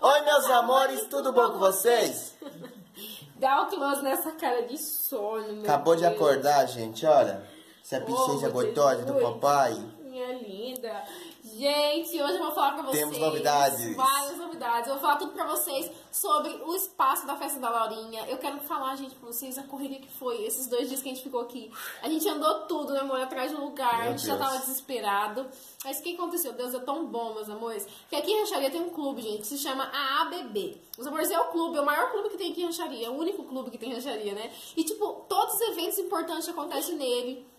Oi, meus amores, tudo bom com vocês? Dá um close nessa cara de sono, meu Acabou Deus. De acordar, gente, olha. Essa princesa gostosa do papai. Minha linda. Gente, hoje eu vou falar pra vocês. Temos novidades. Várias novidades. Eu vou falar tudo pra vocês sobre o espaço da festa da Laurinha. Eu quero falar, gente, pra vocês a corrida que foi. Esses 2 dias que a gente ficou aqui. A gente andou tudo, né, amor? Atrás de um lugar. Meu a gente Deus. Já tava desesperado. Mas o que aconteceu? Deus é tão bom, meus amores. Que aqui em Rancharia tem um clube, gente, que se chama AABB. Os amores é o clube, é o maior clube que tem aqui em Rancharia. É o único clube que tem em Rancharia, né? E, tipo, todos os eventos importantes acontecem nele.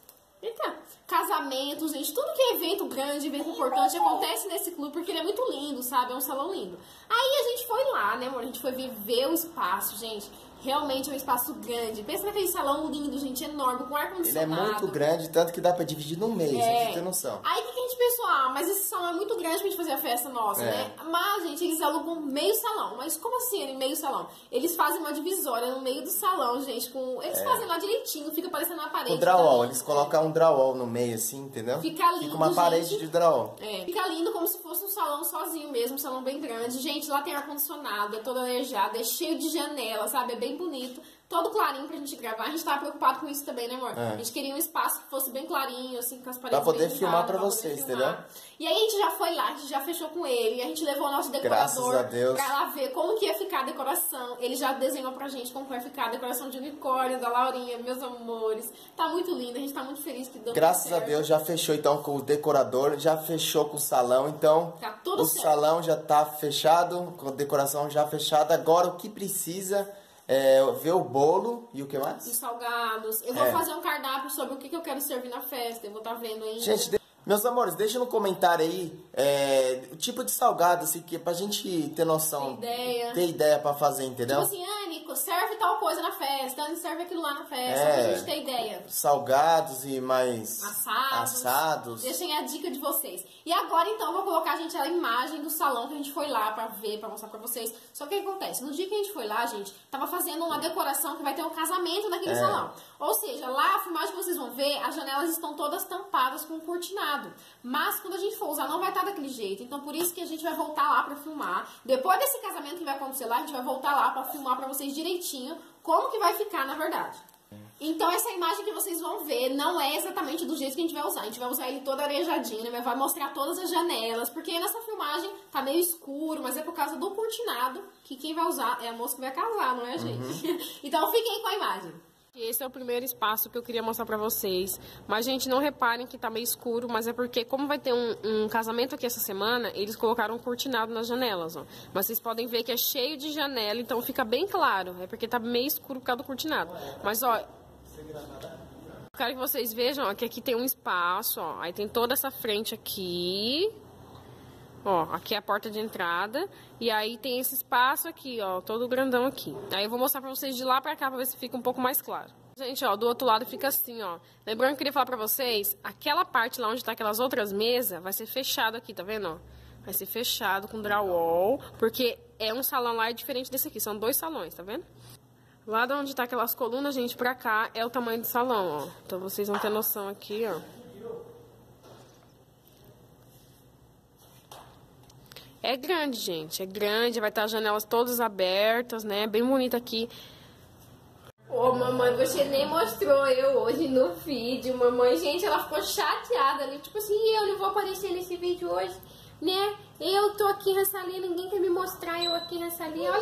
Eita, casamentos, gente, tudo que é evento grande, evento importante, acontece nesse clube, porque ele é muito lindo, sabe? É um salão lindo. Aí a gente foi lá, né, amor? A gente foi viver o espaço, gente. Realmente é um espaço grande. Pensa naquele salão lindo, gente, enorme, com ar-condicionado. Ele é muito grande, tanto que dá pra dividir no mês, pra você ter noção. Aí o que a gente pensou? Ah, mas esse salão é muito grande pra gente fazer a festa nossa, né? Mas, gente, eles alugam meio salão. Mas como assim ele meio salão? Eles fazem uma divisória no meio do salão, gente, com... Eles fazem lá direitinho, fica parecendo uma parede. O drywall, eles colocam um drywall no meio, assim, entendeu? Fica lindo, fica uma parede, gente, de drywall. É, fica lindo como se fosse um salão sozinho mesmo, um salão bem grande. Gente, lá tem ar-condicionado, é todo arejado, é cheio de janela, sabe? É bem bonito, todo clarinho pra gente gravar. A gente tava preocupado com isso também, né, amor? É. A gente queria um espaço que fosse bem clarinho, assim, com as paredes pra poder filmar pra vocês, entendeu? E aí a gente já foi lá, a gente já fechou com ele, a gente levou o nosso decorador pra lá ver como que ia ficar a decoração. Ele já desenhou pra gente como vai ficar a decoração de unicórnio, da Laurinha, meus amores. Tá muito lindo, a gente tá muito feliz que deu Graças a Deus, já fechou então com o decorador, já fechou com o salão, então tá tudo certo. O salão já tá fechado, com a decoração já fechada. Agora o que precisa... É, ver o bolo e o que mais? Os salgados. Eu vou fazer um cardápio sobre o que eu quero servir na festa. Eu vou estar vendo aí. Gente, meus amores, deixa no comentário aí o tipo de salgado, assim, que pra gente ter noção. Ter ideia pra fazer, entendeu? Tipo assim, Anico, serve tal coisa na festa, Anico, serve aquilo lá na festa, pra gente ter ideia. Salgados e mais... Assados. Deixem a dica de vocês. E agora, então, eu vou colocar, gente, a imagem do salão que a gente foi lá pra ver, pra mostrar pra vocês. Só que o que acontece? No dia que a gente foi lá, gente, tava fazendo uma decoração que vai ter um casamento naquele salão. Ou seja, lá a filmagem vocês vão ver, as janelas estão todas tampadas com cortinado. Mas quando a gente for usar, não vai estar daquele jeito. Então por isso que a gente vai voltar lá pra filmar. Depois desse casamento que vai acontecer lá, a gente vai voltar lá pra filmar pra vocês direitinho como que vai ficar, na verdade. Então essa imagem que vocês vão ver não é exatamente do jeito que a gente vai usar. A gente vai usar ele todo arejadinho, né? Vai mostrar todas as janelas, porque nessa filmagem tá meio escuro, mas é por causa do cortinado, que quem vai usar é a moça que vai casar, não é a gente? Então fiquem com a imagem. Esse é o primeiro espaço que eu queria mostrar pra vocês. Mas, gente, não reparem que tá meio escuro, mas é porque, como vai ter um casamento aqui essa semana, eles colocaram um cortinado nas janelas, ó. Mas vocês podem ver que é cheio de janela, então fica bem claro. É porque tá meio escuro por causa do cortinado. Mas, ó... Eu quero que vocês vejam, ó, que aqui tem um espaço, ó. Aí tem toda essa frente aqui... Ó, aqui é a porta de entrada. E aí tem esse espaço aqui, ó, todo grandão aqui. Aí eu vou mostrar pra vocês de lá pra cá pra ver se fica um pouco mais claro. Gente, ó, do outro lado fica assim, ó. Lembrando que eu queria falar pra vocês, aquela parte lá onde tá aquelas outras mesas vai ser fechado aqui, tá vendo, ó? Vai ser fechado com drywall, porque é um salão lá diferente desse aqui. São 2 salões, tá vendo? Lá de onde tá aquelas colunas, gente, pra cá é o tamanho do salão, ó. Então vocês vão ter noção aqui, ó. É grande, gente, é grande, vai estar as janelas todas abertas, né, bem bonito aqui. Ô, mamãe, você nem mostrou eu hoje no vídeo, mamãe, gente, ela ficou chateada, né? Tipo assim, eu não vou aparecer nesse vídeo hoje, né, eu tô aqui em Rancharia, ninguém quer me mostrar eu aqui em Rancharia,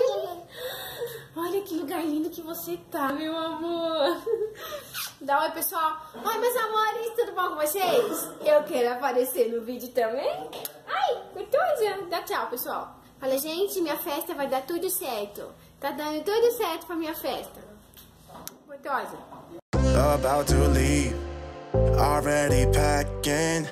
olha que lugar lindo que você tá, meu amor. Dá oi, pessoal. Oi, meus amores, tudo bom com vocês? Eu quero aparecer no vídeo também. Ai, gostosa. Dá tchau, pessoal. Fala, gente, minha festa vai dar tudo certo. Tá dando tudo certo pra minha festa. Gostosa. About to leave, already packing.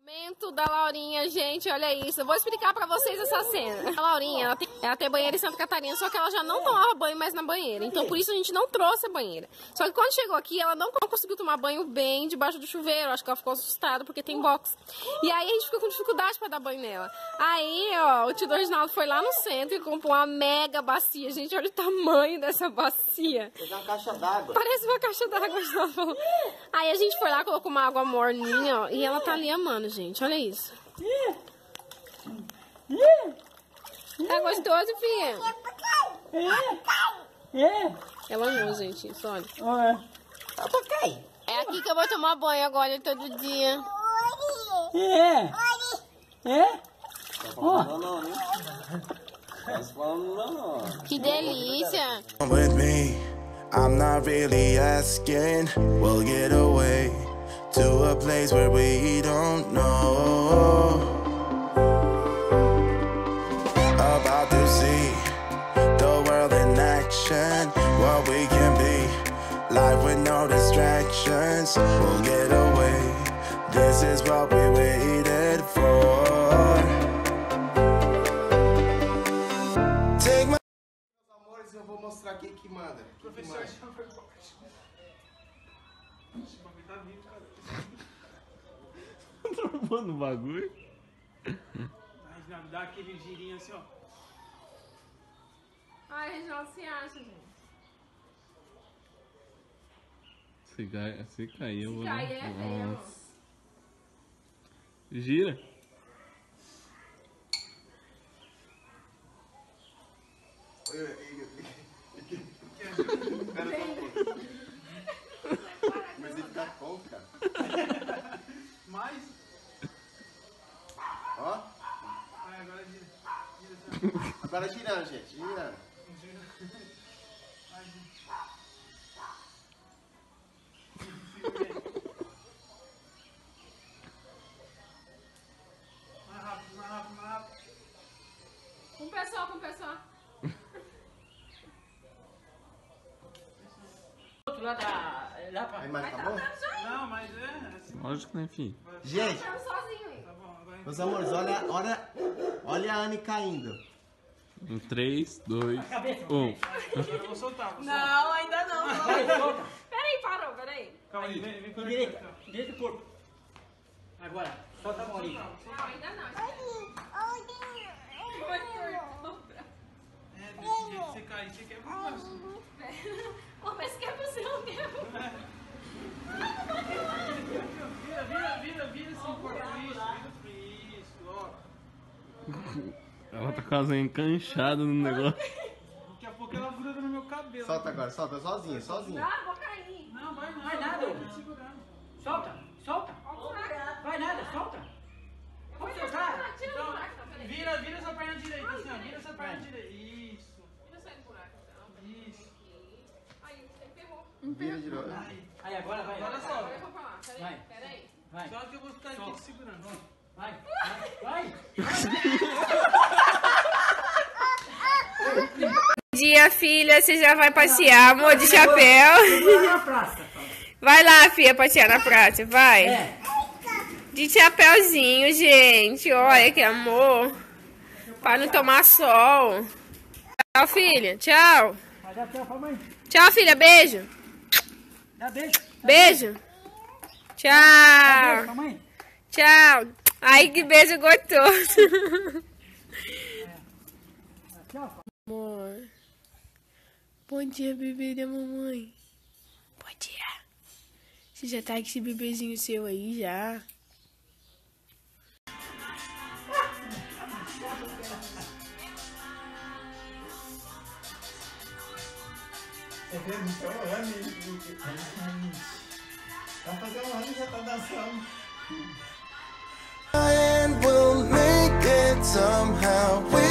Momento da Laurinha, gente, olha isso. Eu vou explicar pra vocês essa cena. A Laurinha, ela tem banheira em Santa Catarina, só que ela já não tomava banho mais na banheira. Então por isso a gente não trouxe a banheira. Só que quando chegou aqui, ela não conseguiu tomar banho bem debaixo do chuveiro. Acho que ela ficou assustada porque tem box. E aí a gente ficou com dificuldade pra dar banho nela. Aí, ó, o tio do Ronaldo foi lá no centro e comprou uma mega bacia. Gente, olha o tamanho dessa bacia. Parece uma caixa d'água. Parece uma caixa d'água. Aí a gente foi lá, colocou uma água morninha, ó, e ela tá ali amando, gente. Olha isso. É gostoso, filha. É amor, gente. Isso, olha. É aqui que eu vou tomar banho agora, todo dia. Que delícia. With me, I'm not really asking. We'll get away to a place where we don't know. About to see the world in action. What we can be, life with no distractions. We'll get away. This is what we waited for. Eu vou mostrar aqui que manda. Professor, esse bagulho tá vivo, cara. Tá roubando o bagulho? Dá aquele girinho assim, ó. Ai, a gente não se acha, gente. Se cair, eu vou. Se cair, é mesmo. Gira. Mas ele tá bom, cara. Mas. Ó. Agora gira. Agora girando, gente. Girando. Mais rápido, mais rápido, mais rápido. Com pessoal, com pessoal. Lógico, né, filho? Gente, meus amores, olha a Anne caindo. Em 3, 2, 1. Vou soltar. Não, ainda não. Peraí, parou, peraí. Calma aí, vem. Direita o corpo. Agora, solta a bolinha. Não, ainda não. Você cai, você quer mais. Ô, mas que é possível não ter. Vira esse corpo frisco, ó. Ela tá quase encanchada no negócio. Daqui a pouco ela gruda no meu cabelo. Solta agora, solta, sozinha. Não, vou cair. Não, vai não. Vai nada. Solta. Vai nada, solta. Vamos soltar? Vira essa perna direita, assim, ó. Vira essa perna direita. Isso. Vira essa buraco, então. Isso. Aí, você ferrou. Vira de novo. Aí, agora vai. Agora só. Agora eu vou pra lá. Peraí. Vai. Só que eu vou ficar aqui te segurando. Vai. Bom dia, filha. Você já vai passear, amor de chapéu. Vai lá na praça. Vai lá, filha, passear na praça. Vai. É. De chapéuzinho, gente. Olha que amor. Para não tomar sol. Tchau, filha. Tchau. Tchau, filha. Beijo. Beijo. Tchau. Tchau. Ai, que beijo gostoso. Amor. Bom dia, bebê da mamãe. Bom dia. Você já tá com esse bebezinho seu aí, já? Então, tá fazendo um ano já tá dançando. And we'll make it somehow.